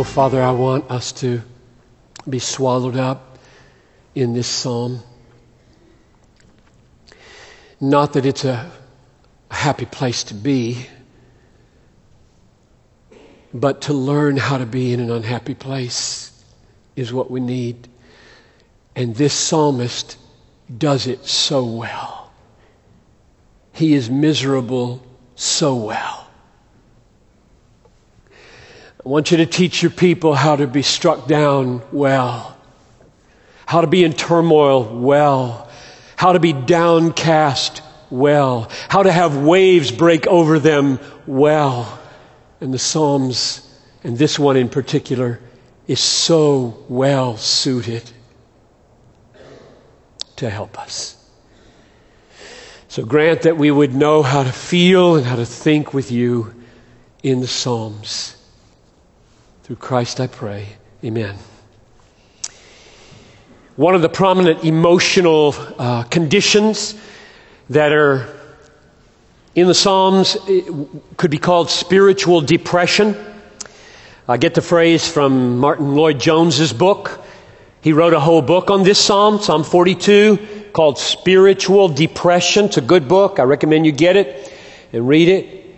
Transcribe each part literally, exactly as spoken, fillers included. Oh, Father, I want us to be swallowed up in this psalm. Not that it's a happy place to be, but to learn how to be in an unhappy place is what we need. And this psalmist does it so well. He is miserable so well. I want you to teach your people how to be struck down well, how to be in turmoil well, how to be downcast well, how to have waves break over them well. And the Psalms, and this one in particular, is so well suited to help us. So grant that we would know how to feel and how to think with you in the Psalms. Through Christ I pray, amen. One of the prominent emotional uh, conditions that are in the Psalms could be called spiritual depression. I get the phrase from Martyn Lloyd-Jones's book. He wrote a whole book on this psalm, Psalm forty-two, called Spiritual Depression. It's a good book. I recommend you get it and read it.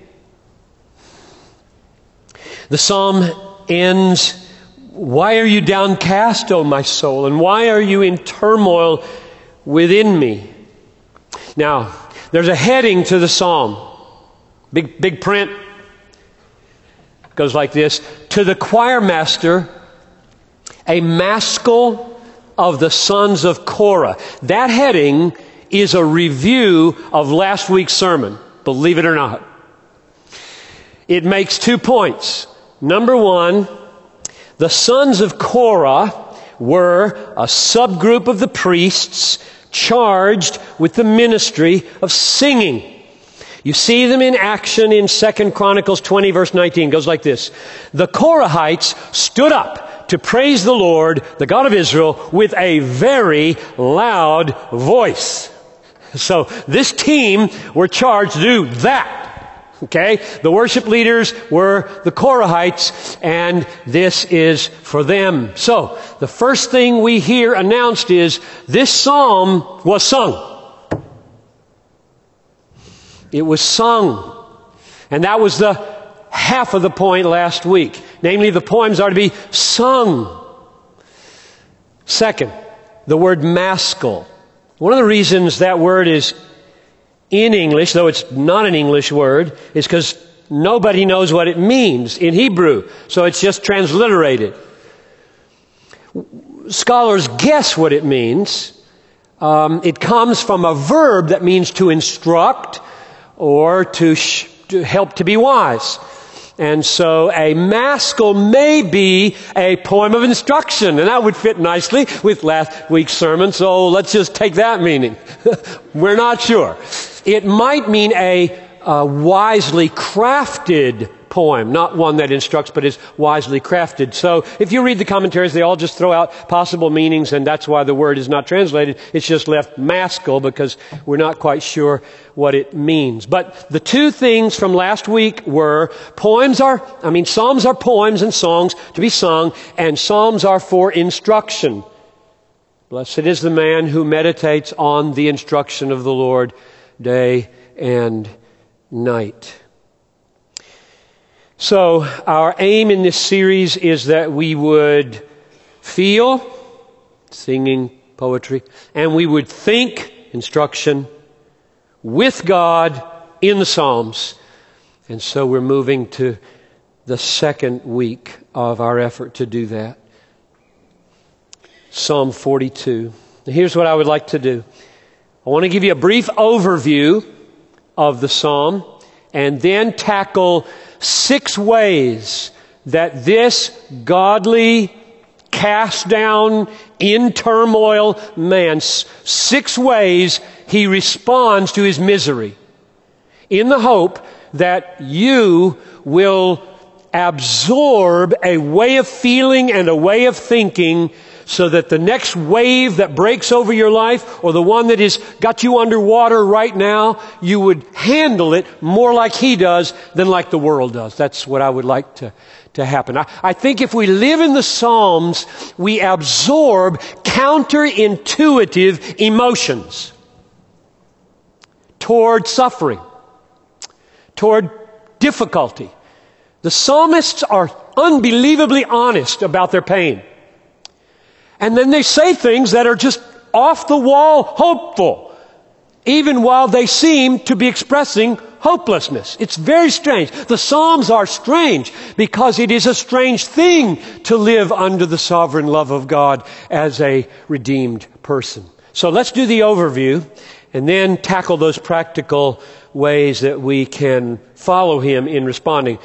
The psalm ends, "Why are you downcast, O my soul? And why are you in turmoil within me?" Now, there's a heading to the psalm. Big, big print. It goes like this. To the choir master, a maskil of the sons of Korah. That heading is a review of last week's sermon, believe it or not. It makes two points. Number one, the sons of Korah were a subgroup of the priests charged with the ministry of singing. You see them in action in Second Chronicles twenty, verse nineteen. It goes like this. The Korahites stood up to praise the Lord, the God of Israel, with a very loud voice. So this team were charged to do that. Okay? The worship leaders were the Korahites, and this is for them. So, the first thing we hear announced is this psalm was sung. It was sung. And that was the half of the point last week. Namely, the poems are to be sung. Second, the word maskil. One of the reasons that word is in English, though it's not an English word, is because nobody knows what it means in Hebrew, so it's just transliterated. Scholars guess what it means. Um, it comes from a verb that means to instruct or to, sh to help to be wise. And so a maskil may be a poem of instruction, and that would fit nicely with last week's sermon, so let's just take that meaning. We're not sure. It might mean a, a wisely crafted poem, not one that instructs, but is wisely crafted. So if you read the commentaries, they all just throw out possible meanings, and that's why the word is not translated. It's just left maskil because we're not quite sure what it means. But the two things from last week were poems are, I mean, psalms are poems and songs to be sung, and psalms are for instruction. Blessed is the man who meditates on the instruction of the Lord day and night. So our aim in this series is that we would feel, singing, poetry, and we would think, instruction, with God in the Psalms. And so we're moving to the second week of our effort to do that. Psalm forty-two. Now here's what I would like to do. I want to give you a brief overview of the psalm and then tackle six ways that this godly, cast down, in turmoil man, six ways he responds to his misery, in the hope that you will absorb a way of feeling and a way of thinking so that the next wave that breaks over your life, or the one that has got you underwater right now, you would handle it more like He does than like the world does. That's what I would like to, to happen. I, I think if we live in the Psalms, we absorb counterintuitive emotions toward suffering, toward difficulty. The psalmists are unbelievably honest about their pain. And then they say things that are just off the wall hopeful, even while they seem to be expressing hopelessness. It's very strange. The Psalms are strange because it is a strange thing to live under the sovereign love of God as a redeemed person. So let's do the overview and then tackle those practical ways that we can follow Him in responding.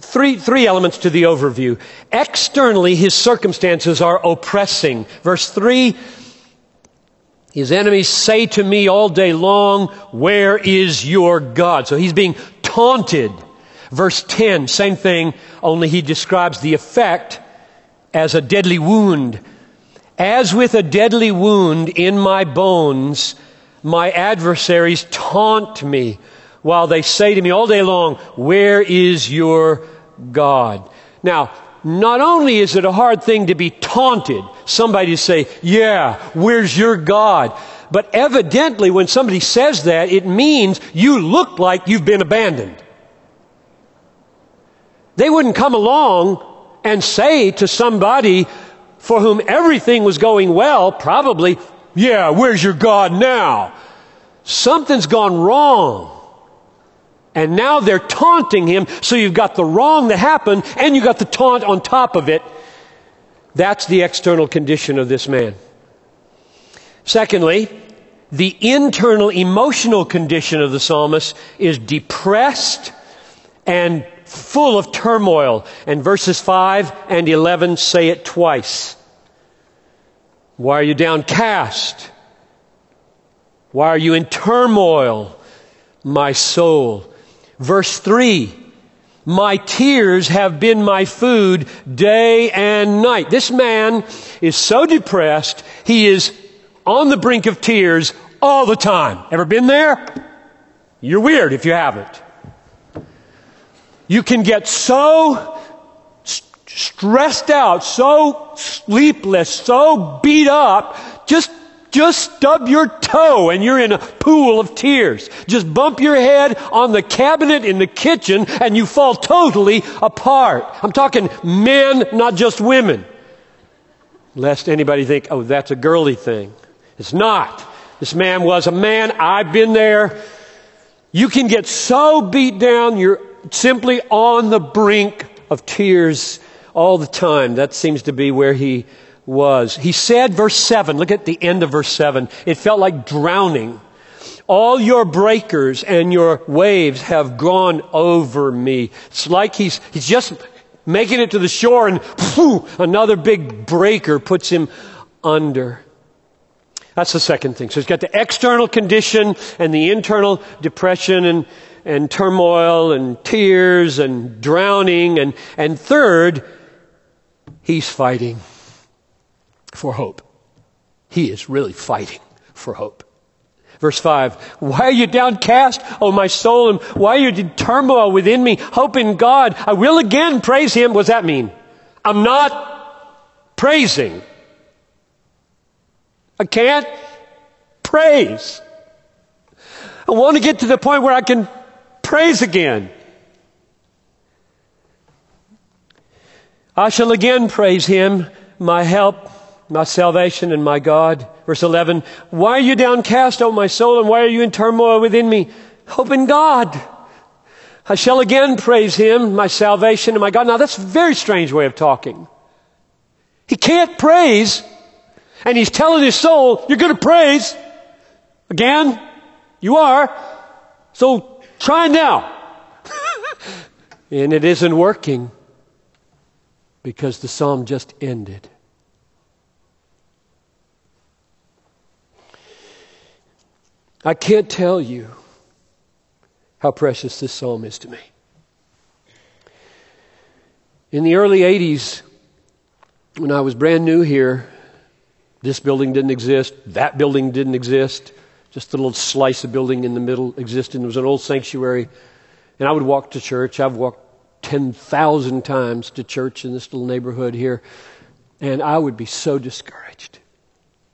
Three, three elements to the overview. Externally, His circumstances are oppressing. Verse three, His enemies say to me all day long, where is your God? So he's being taunted. Verse ten, same thing, only he describes the effect as a deadly wound. As with a deadly wound in my bones, my adversaries taunt me, while they say to me all day long, where is your God? Now, not only is it a hard thing to be taunted, somebody to say, yeah, where's your God? But evidently when somebody says that, it means you look like you've been abandoned. They wouldn't come along and say to somebody for whom everything was going well, probably, yeah, where's your God now? Something's gone wrong. And now they're taunting him, so you've got the wrong that happened, and you've got the taunt on top of it. That's the external condition of this man. Secondly, the internal emotional condition of the psalmist is depressed and full of turmoil. And verses five and eleven say it twice. Why are you downcast? Why are you in turmoil, my soul? Verse three, my tears have been my food day and night. This man is so depressed, he is on the brink of tears all the time. Ever been there? You're weird if you haven't. You can get so st- stressed out, so sleepless, so beat up, just Just stub your toe and you're in a pool of tears. Just bump your head on the cabinet in the kitchen and you fall totally apart. I'm talking men, not just women. Lest anybody think, oh, that's a girly thing. It's not. This man was a man. I've been there. You can get so beat down, you're simply on the brink of tears all the time. That seems to be where he was. He said, verse seven, look at the end of verse seven, it felt like drowning. All your breakers and your waves have gone over me. It's like he's, he's just making it to the shore and phew, another big breaker puts him under. That's the second thing. So he's got the external condition and the internal depression and, and turmoil and tears and drowning. And, and third, he's fighting for hope. He is really fighting for hope. Verse five, why are you downcast, O my soul, and why are you in turmoil within me? Hope in God. I will again praise Him. What does that mean? I'm not praising. I can't praise. I want to get to the point where I can praise again. I shall again praise Him, my help, my salvation, and my God. Verse eleven, why are you downcast, O my soul, and why are you in turmoil within me? Hope in God. I shall again praise Him, my salvation, and my God. Now that's a very strange way of talking. He can't praise, and he's telling his soul, you're going to praise. Again, you are. So try now. And it isn't working because the psalm just ended. I can't tell you how precious this psalm is to me. In the early eighties, when I was brand new here, this building didn't exist, that building didn't exist, just a little slice of building in the middle existed. There was an old sanctuary, and I would walk to church. I've walked ten thousand times to church in this little neighborhood here, and I would be so discouraged.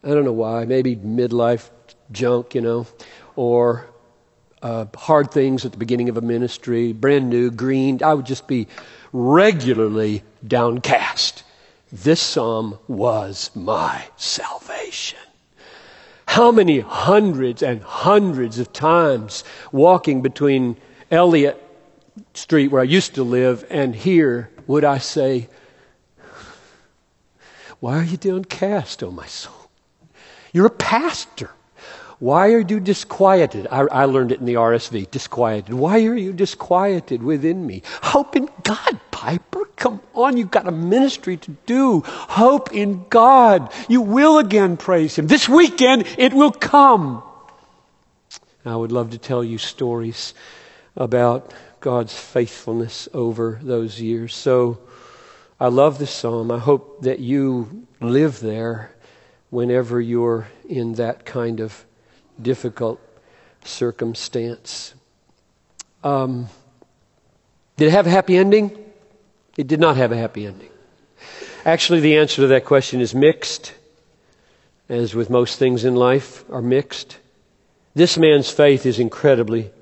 I don't know why, maybe midlife junk, you know, or uh, hard things at the beginning of a ministry, brand new, green. I would just be regularly downcast. This psalm was my salvation. How many hundreds and hundreds of times walking between Elliott Street, where I used to live, and here would I say, why are you downcast, oh my soul? You're a pastor. Why are you disquieted? I, I learned it in the R S V, disquieted. Why are you disquieted within me? Hope in God, Piper. Come on, you've got a ministry to do. Hope in God. You will again praise Him. This weekend, it will come. I would love to tell you stories about God's faithfulness over those years. So I love this psalm. I hope that you live there whenever you're in that kind of difficult circumstance. Um, did it have a happy ending? It did not have a happy ending. Actually, the answer to that question is mixed, as with most things in life are mixed. This man's faith is incredibly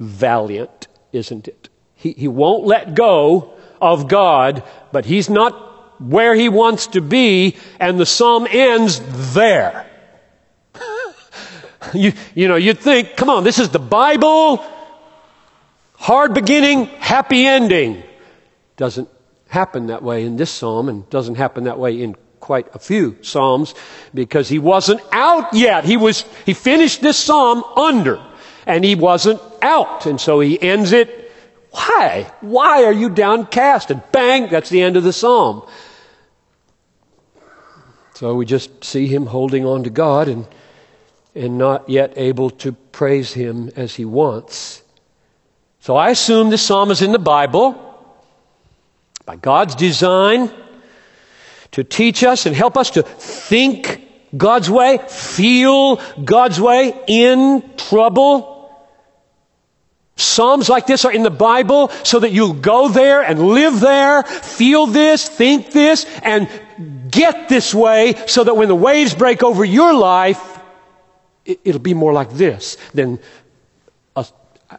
valiant, isn't it? He, he won't let go of God, but he's not where he wants to be, and the psalm ends there. You, you know, you'd think, come on, this is the Bible, hard beginning, happy ending. Doesn't happen that way in this psalm, and doesn't happen that way in quite a few psalms, because he wasn't out yet. He was, he finished this psalm under, and he wasn't out, and so he ends it, why? Why are you downcast? And bang, that's the end of the psalm. So we just see him holding on to God, and and not yet able to praise Him as he wants. So I assume this psalm is in the Bible by God's design to teach us and help us to think God's way, feel God's way in trouble. Psalms like this are in the Bible so that you'll go there and live there, feel this, think this, and get this way so that when the waves break over your life, it'll be more like this than us.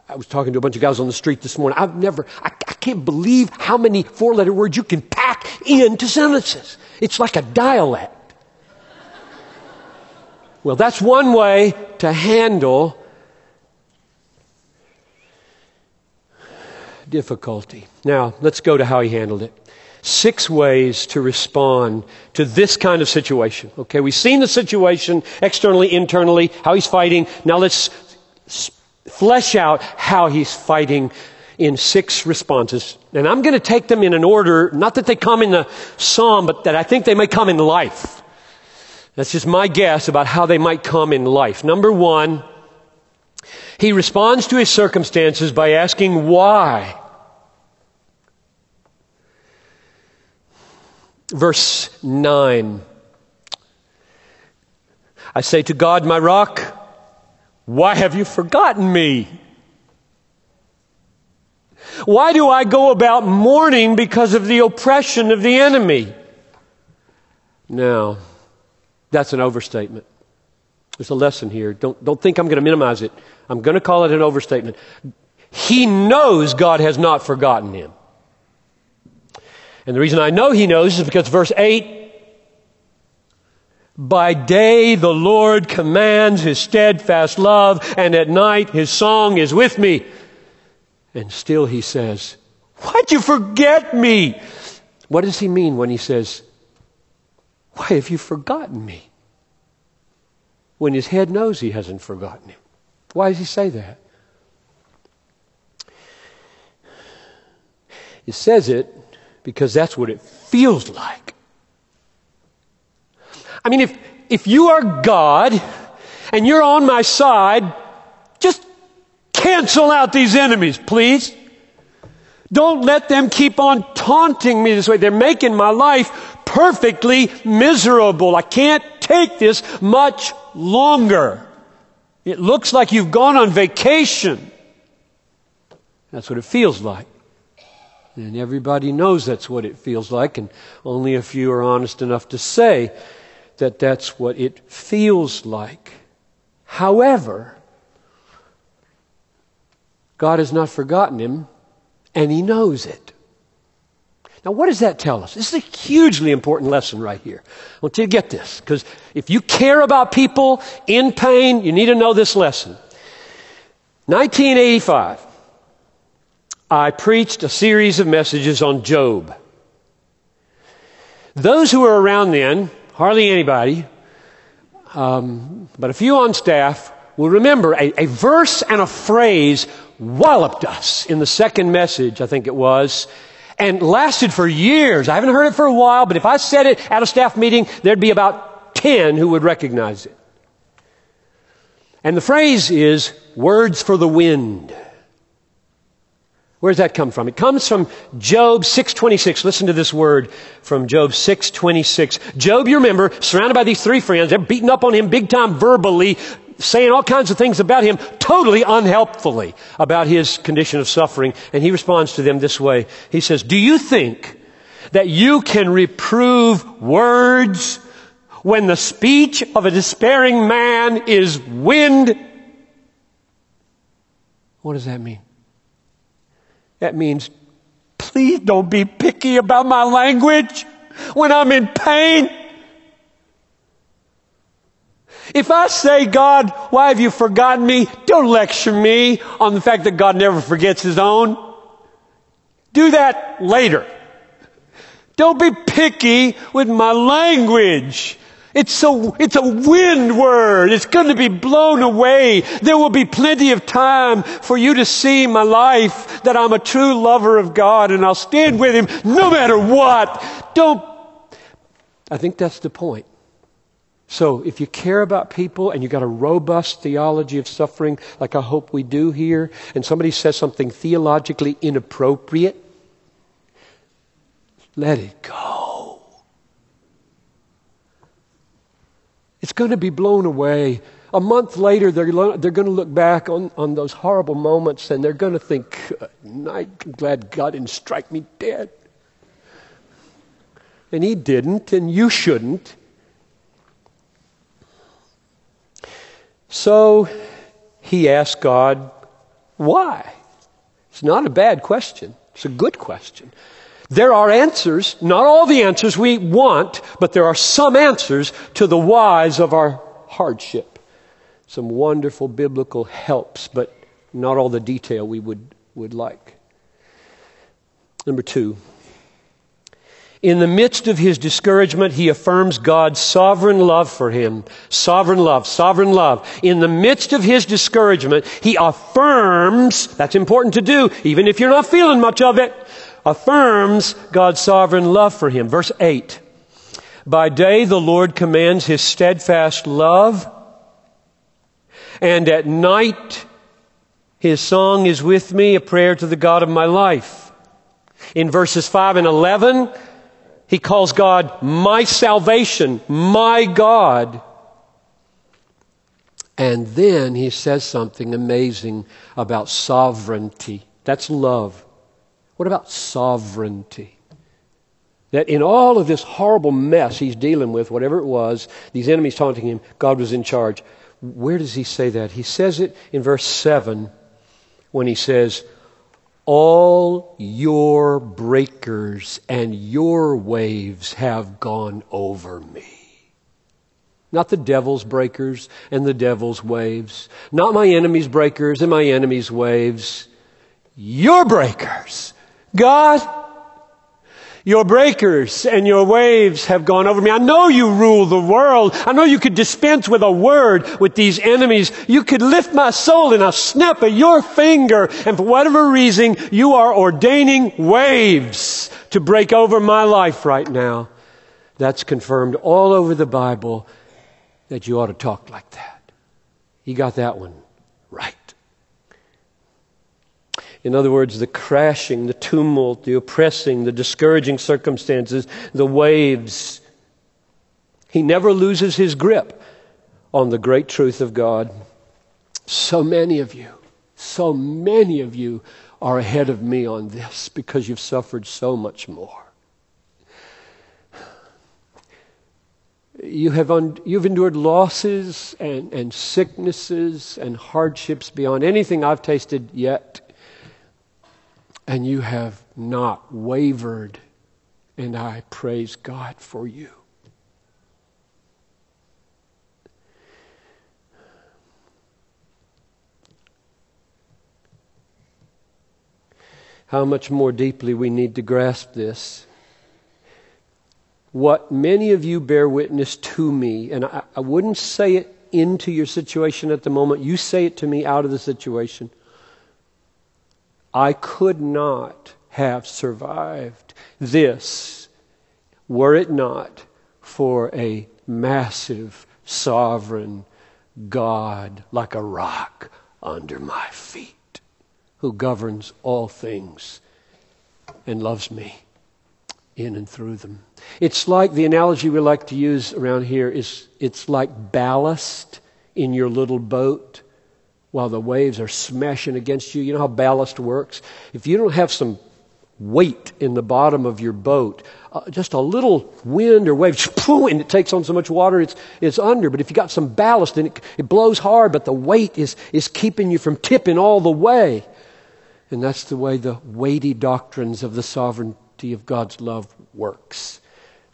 I was talking to a bunch of guys on the street this morning. I've never, I, I can't believe how many four-letter words you can pack into sentences. It's like a dialect. Well, that's one way to handle difficulty. Now, let's go to how he handled it. Six ways to respond to this kind of situation. Okay, we've seen the situation externally, internally, how he's fighting. Now let's flesh out how he's fighting in six responses. And I'm going to take them in an order, not that they come in the psalm, but that I think they may come in life. That's just my guess about how they might come in life. Number one, he responds to his circumstances by asking why. Verse nine, I say to God, my rock, why have you forgotten me? Why do I go about mourning because of the oppression of the enemy? Now, that's an overstatement. There's a lesson here. Don't, don't think I'm going to minimize it. I'm going to call it an overstatement. He knows God has not forgotten him. And the reason I know he knows is because verse eight, by day the Lord commands his steadfast love, and at night his song is with me. And still he says, why'd you forget me? What does he mean when he says, why have you forgotten me? When his head knows he hasn't forgotten him. Why does he say that? He says it because that's what it feels like. I mean, if, if you are God and you're on my side, just cancel out these enemies, please. Don't let them keep on taunting me this way. They're making my life perfectly miserable. I can't take this much longer. It looks like you've gone on vacation. That's what it feels like. And everybody knows that's what it feels like, and only a few are honest enough to say that that's what it feels like. However, God has not forgotten him, and he knows it. Now, what does that tell us? This is a hugely important lesson right here. I want you to get this, because if you care about people in pain, you need to know this lesson. nineteen eighty-five, I preached a series of messages on Job. Those who were around then, hardly anybody, um, but a few on staff, will remember a, a verse and a phrase walloped us in the second message, I think it was, and lasted for years. I haven't heard it for a while, but if I said it at a staff meeting, there'd be about ten who would recognize it. And the phrase is, words for the wind. Where does that come from? It comes from Job six twenty-six. Listen to this word from Job six twenty-six. Job, you remember, surrounded by these three friends. They're beating up on him big time verbally, saying all kinds of things about him, totally unhelpfully about his condition of suffering. And he responds to them this way. He says, do you think that you can reprove words when the speech of a despairing man is wind? What does that mean? That means, please don't be picky about my language when I'm in pain. If I say, God, why have you forgotten me? Don't lecture me on the fact that God never forgets his own. Do that later. Don't be picky with my language. It's so, it's a wind word. It's going to be blown away. There will be plenty of time for you to see my life, that I'm a true lover of God, and I'll stand with him no matter what. Don't. I think that's the point. So if you care about people and you've got a robust theology of suffering, like I hope we do here, and somebody says something theologically inappropriate, let it go. It's going to be blown away. A month later, they're, they're going to look back on, on those horrible moments, and they're going to think, I'm glad God didn't strike me dead. And he didn't, and you shouldn't. So he asked God, why? It's not a bad question. It's a good question. There are answers, not all the answers we want, but there are some answers to the whys of our hardship. Some wonderful biblical helps, but not all the detail we would, would like. Number two, in the midst of his discouragement, he affirms God's sovereign love for him. Sovereign love, sovereign love. In the midst of his discouragement, he affirms, that's important to do, even if you're not feeling much of it, affirms God's sovereign love for him. Verse eight, by day the Lord commands his steadfast love, and at night his song is with me, a prayer to the God of my life. In verses five and eleven, he calls God my salvation, my God. And then he says something amazing about sovereignty. That's love. What about sovereignty? That in all of this horrible mess he's dealing with, whatever it was, these enemies taunting him, God was in charge. Where does he say that? He says it in verse seven when he says, all your breakers and your waves have gone over me. Not the devil's breakers and the devil's waves. Not my enemy's breakers and my enemy's waves. Your breakers. God, your breakers and your waves have gone over me. I know you rule the world. I know you could dispense with a word with these enemies. You could lift my soul in a snap of your finger. And for whatever reason, you are ordaining waves to break over my life right now. That's confirmed all over the Bible that you ought to talk like that. He got that one right. In other words, the crashing, the tumult, the oppressing, the discouraging circumstances, the waves. He never loses his grip on the great truth of God. So many of you, so many of you are ahead of me on this because you've suffered so much more. You have un- you've endured losses and, and sicknesses and hardships beyond anything I've tasted yet. And you have not wavered. And I praise God for you. How much more deeply we need to grasp this. What many of you bear witness to me, and I, I wouldn't say it into your situation at the moment. You say it to me out of the situation. I could not have survived this were it not for a massive, sovereign God like a rock under my feet, who governs all things and loves me in and through them. It's like, the analogy we like to use around here is, it's like ballast in your little boat while the waves are smashing against you. You know how ballast works? If you don't have some weight in the bottom of your boat, uh, just a little wind or wave, shoo, and it takes on so much water it's it's under. But if you got some ballast, then it, it blows hard, but the weight is is keeping you from tipping all the way. And that's the way the weighty doctrines of the sovereignty of God's love works.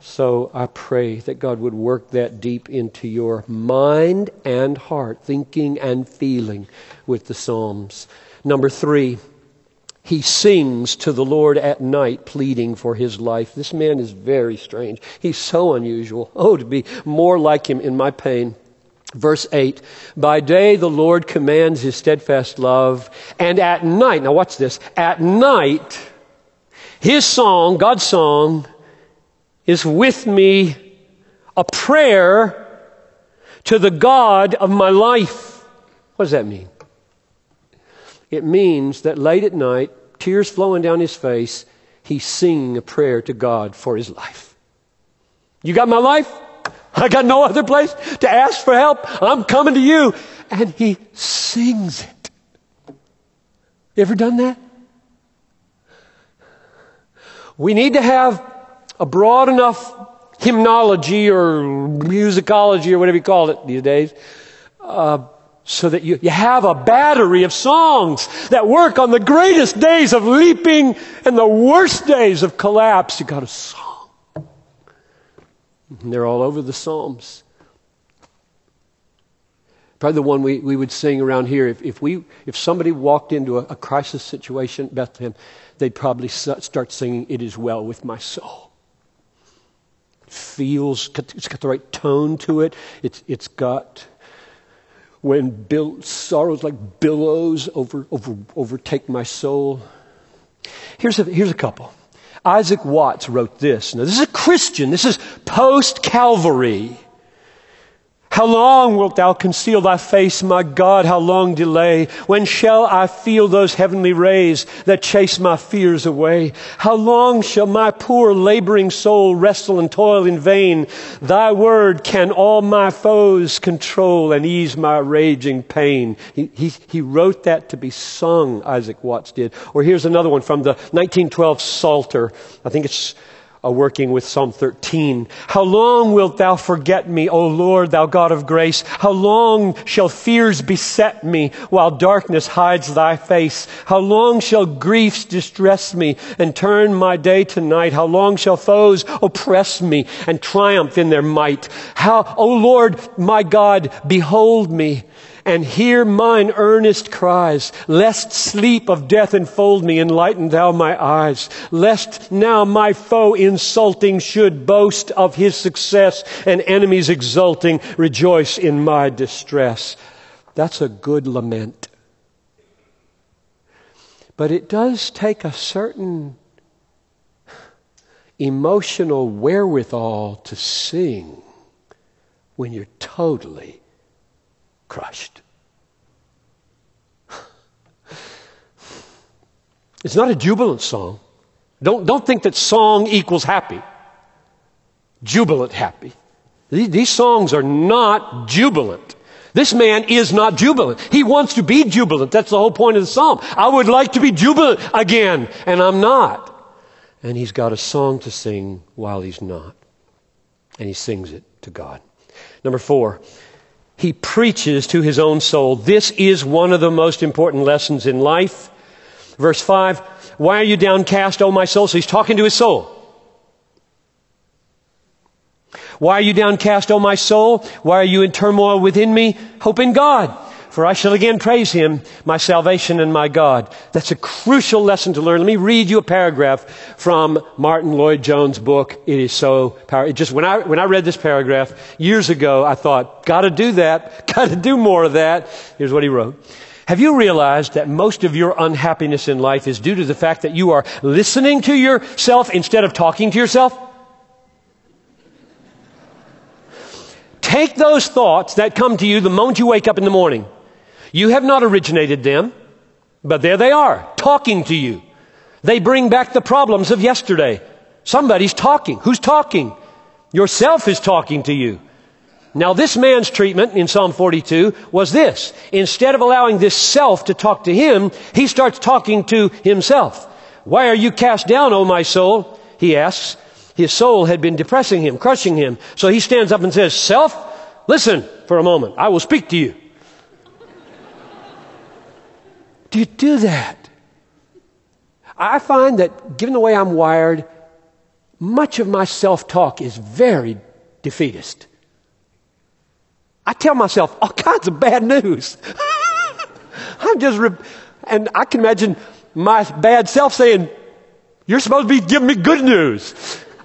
So I pray that God would work that deep into your mind and heart, thinking and feeling with the Psalms. Number three, he sings to the Lord at night, pleading for his life. This man is very strange. He's so unusual. Oh, to be more like him in my pain. Verse eight, by day the Lord commands his steadfast love, and at night, now watch this, at night his song, God's song, is with me, a prayer to the God of my life. What does that mean? It means that late at night, tears flowing down his face, he's singing a prayer to God for his life. You got my life? I got no other place to ask for help. I'm coming to you. And he sings it. You ever done that? We need to have a broad enough hymnology or musicology or whatever you call it these days, uh, so that you, you have a battery of songs that work on the greatest days of leaping and the worst days of collapse. You got a song. And they're all over the Psalms. Probably the one we, we would sing around here. If, if, we, if somebody walked into a, a crisis situation at Bethlehem, they'd probably start singing, "It is well with my soul." It feels, it's got the right tone to it. It's, it's got, when bil- sorrows like billows over, over, overtake my soul. Here's a, here's a couple. Isaac Watts wrote this. Now, this is a Christian. This is post-Calvary. How long wilt thou conceal thy face, my God? How long delay? When shall I feel those heavenly rays that chase my fears away? How long shall my poor laboring soul wrestle and toil in vain? Thy word can all my foes control and ease my raging pain. He, he, he wrote that to be sung, Isaac Watts did. Or here's another one from the nineteen twelve Psalter. I think it's Uh, working with Psalm thirteen. How long wilt thou forget me, O Lord, thou God of grace? How long shall fears beset me while darkness hides thy face? How long shall griefs distress me and turn my day to night? How long shall foes oppress me and triumph in their might? How, O Lord, my God, behold me and hear mine earnest cries, lest sleep of death enfold me, enlighten thou my eyes, lest now my foe insulting should boast of his success, and enemies exulting rejoice in my distress. That's a good lament. But it does take a certain emotional wherewithal to sing when you're totally crushed. It's not a jubilant song. Don't, don't think that song equals happy. Jubilant happy. These, these songs are not jubilant. This man is not jubilant. He wants to be jubilant. That's the whole point of the psalm. I would like to be jubilant again, and I'm not. And he's got a song to sing while he's not. And he sings it to God. Number four, he preaches to his own soul. This is one of the most important lessons in life. Verse five, why are you downcast, O my soul? So he's talking to his soul. Why are you downcast, O my soul? Why are you in turmoil within me? Hope in God, for I shall again praise him, my salvation and my God. That's a crucial lesson to learn. Let me read you a paragraph from Martyn Lloyd-Jones' book, It Is So Powerful. It just, when I, when I read this paragraph years ago, I thought, gotta do that, gotta do more of that. Here's what he wrote. Have you realized that most of your unhappiness in life is due to the fact that you are listening to yourself instead of talking to yourself? Take those thoughts that come to you the moment you wake up in the morning. You have not originated them, but there they are, talking to you. They bring back the problems of yesterday. Somebody's talking. Who's talking? Yourself is talking to you. Now this man's treatment in Psalm forty-two was this. Instead of allowing this self to talk to him, he starts talking to himself. Why are you cast down, O my soul? He asks. His soul had been depressing him, crushing him. So he stands up and says, self, listen for a moment. I will speak to you. Do you do that? I find that given the way I'm wired, much of my self-talk is very defeatist. I tell myself all kinds of bad news. I'm just, re- and I can imagine my bad self saying, you're supposed to be giving me good news.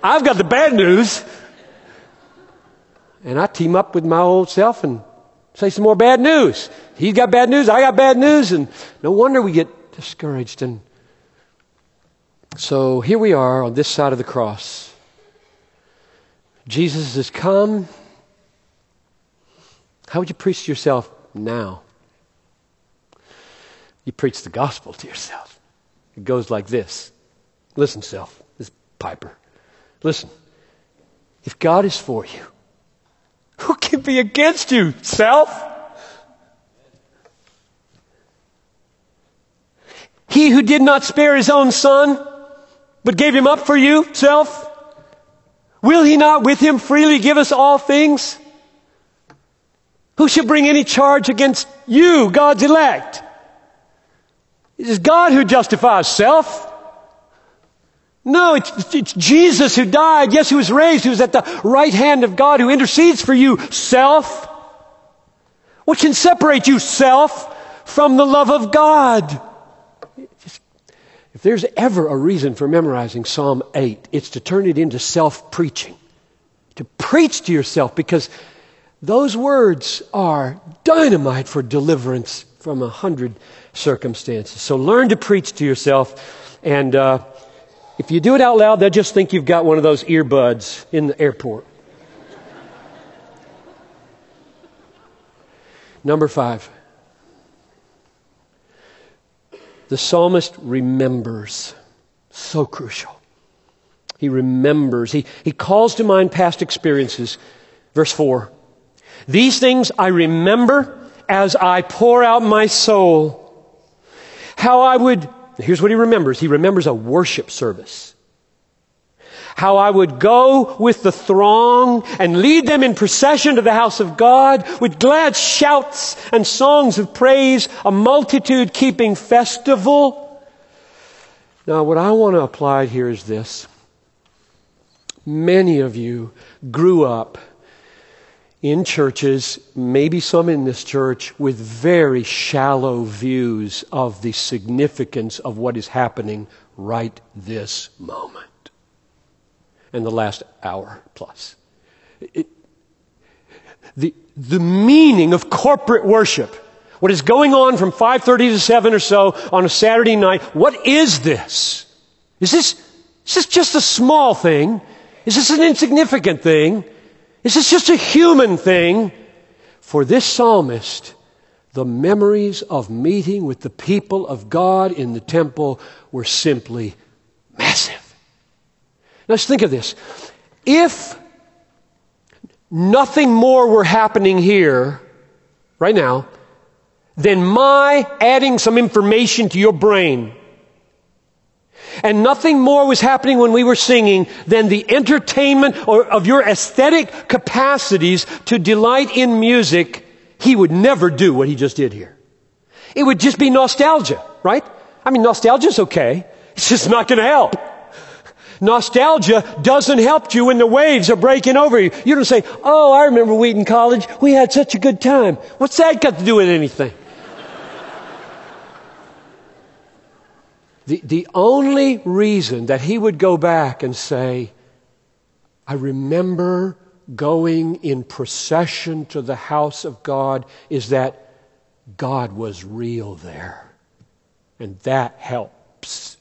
I've got the bad news. And I team up with my old self and say some more bad news. He's got bad news. I got bad news. And no wonder we get discouraged. And so here we are on this side of the cross. Jesus has come. How would you preach to yourself now? You preach the gospel to yourself. It goes like this. Listen, self. This Piper. Listen, if God is for you, who can be against you, self? He who did not spare his own son, but gave him up for you, self, will he not with him freely give us all things? Who shall bring any charge against you, God's elect? It is God who justifies, self. No, it's, it's Jesus who died. Yes, who was raised, who was at the right hand of God, who intercedes for you, self. What can separate you, self, from the love of God? Just, if there's ever a reason for memorizing Psalm eight, it's to turn it into self-preaching. To preach to yourself, because those words are dynamite for deliverance from a hundred circumstances. So learn to preach to yourself, and uh, if you do it out loud, they'll just think you've got one of those earbuds in the airport. Number five. The psalmist remembers. So crucial. He remembers. He, he calls to mind past experiences. Verse four. These things I remember as I pour out my soul. How I would... Here's what he remembers. He remembers a worship service. How I would go with the throng and lead them in procession to the house of God with glad shouts and songs of praise, a multitude-keeping festival. Now, what I want to apply here is this. Many of you grew up in churches, maybe some in this church, with very shallow views of the significance of what is happening right this moment and the last hour plus. It, the, the meaning of corporate worship, what is going on from five thirty to seven or so on a Saturday night, what is this? Is this, is this just a small thing? Is this an insignificant thing? This is just a human thing. For this psalmist, The memories of meeting with the people of God in the temple were simply massive. Now, let's think of this. If nothing more were happening here right now than my adding some information to your brain, and nothing more was happening when we were singing than the entertainment or of your aesthetic capacities to delight in music, he would never do what he just did here. It would just be nostalgia, right? I mean, nostalgia's okay. It's just not going to help. Nostalgia doesn't help you when the waves are breaking over you. You don't say, oh, I remember Wheaton College. We had such a good time. What's that got to do with anything? The, the only reason that he would go back and say, I remember going in procession to the house of God, is that God was real there. And that helps.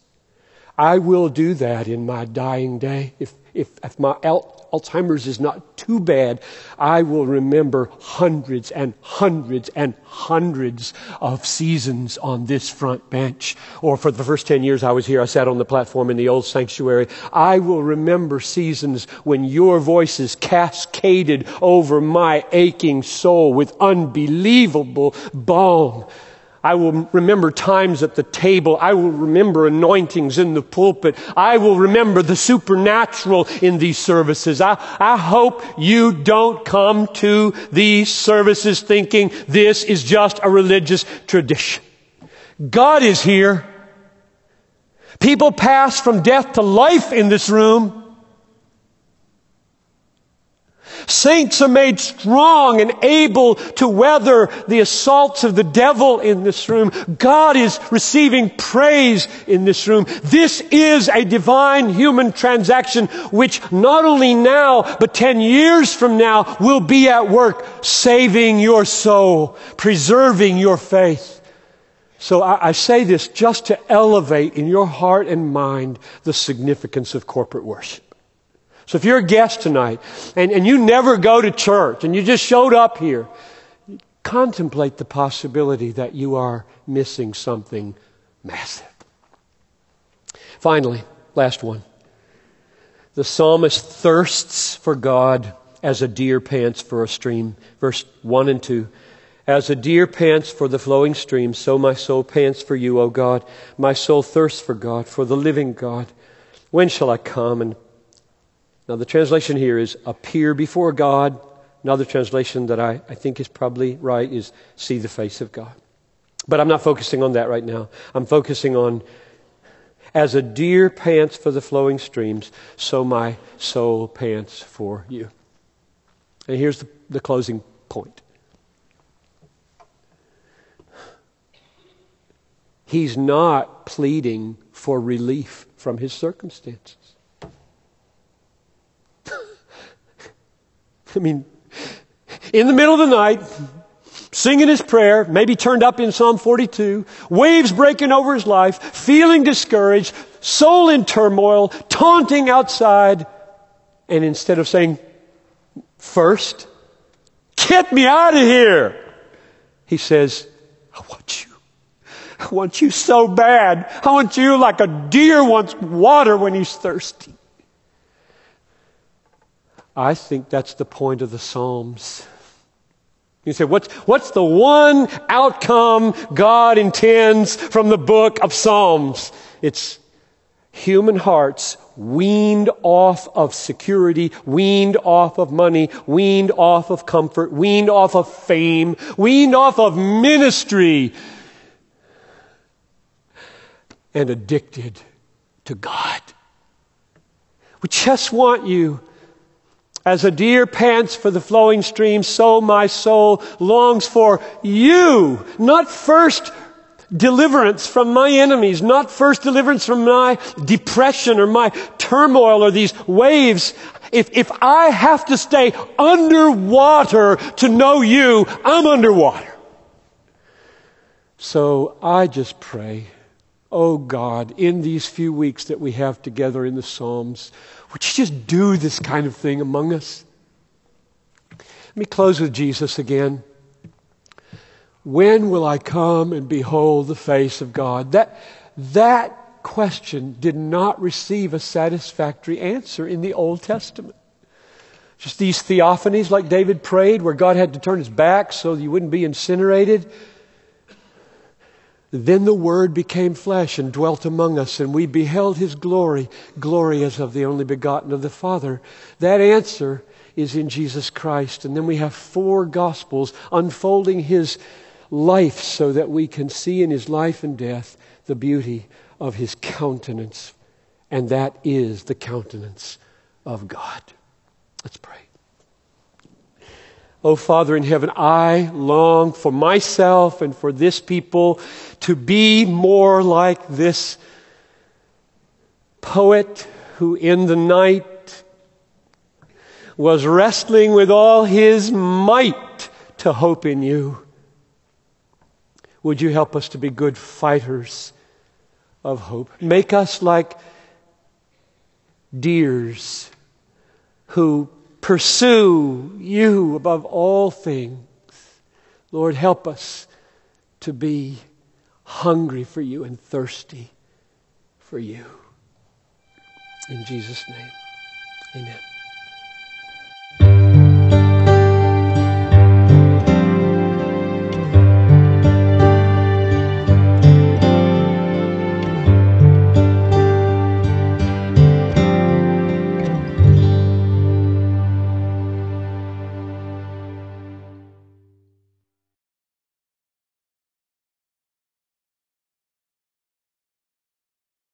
I will do that in my dying day. If, if, if my al- Alzheimer's is not too bad, I will remember hundreds and hundreds and hundreds of seasons on this front bench. Or for the first ten years I was here, I sat on the platform in the old sanctuary. I will remember seasons when your voices cascaded over my aching soul with unbelievable balm. I will remember times at the table. I will remember anointings in the pulpit. I will remember the supernatural in these services. I, I hope you don't come to these services thinking this is just a religious tradition. God is here. People pass from death to life in this room. Saints are made strong and able to weather the assaults of the devil in this room. God is receiving praise in this room. This is a divine human transaction which not only now, but ten years from now will be at work saving your soul, preserving your faith. So I, I say this just to elevate in your heart and mind the significance of corporate worship. So if you're a guest tonight, and, and you never go to church, and you just showed up here, contemplate the possibility that you are missing something massive. Finally, last one. The psalmist thirsts for God as a deer pants for a stream. Verse one and two. As a deer pants for the flowing stream, so my soul pants for you, O God. My soul thirsts for God, for the living God. When shall I come and Now, the translation here is appear before God. Another translation that I, I think is probably right is see the face of God. But I'm not focusing on that right now. I'm focusing on as a deer pants for the flowing streams, so my soul pants for you. And here's the, the closing point. He's not pleading for relief from his circumstances. I mean, in the middle of the night, singing his prayer, maybe turned up in Psalm forty-two, waves breaking over his life, feeling discouraged, soul in turmoil, taunting outside. And instead of saying, first, get me out of here, he says, I want you. I want you so bad. I want you like a deer wants water when he's thirsty. I think that's the point of the Psalms. You say, what's, what's the one outcome God intends from the book of Psalms? It's human hearts weaned off of security, weaned off of money, weaned off of comfort, weaned off of fame, weaned off of ministry, and addicted to God. We just want you. As a deer pants for the flowing stream, so my soul longs for you. Not first deliverance from my enemies, not first deliverance from my depression or my turmoil or these waves. If, if I have to stay underwater to know you, I'm underwater. So I just pray, oh God, in these few weeks that we have together in the Psalms, would you just do this kind of thing among us? Let me close with Jesus again. When will I come and behold the face of God? That, that question did not receive a satisfactory answer in the Old Testament. Just these theophanies like David prayed, where God had to turn his back so you wouldn't be incinerated. Then the Word became flesh and dwelt among us, and we beheld His glory, glory as of the only begotten of the Father. That answer is in Jesus Christ. And then we have four Gospels unfolding His life so that we can see in His life and death the beauty of His countenance. And that is the countenance of God. Let's pray. Oh, Father in heaven, I long for myself and for this people to be more like this poet who in the night was wrestling with all his might to hope in you. Would you help us to be good fighters of hope? Make us like deers who pursue you above all things. Lord, help us to be hungry for you and thirsty for you. In Jesus' name, amen.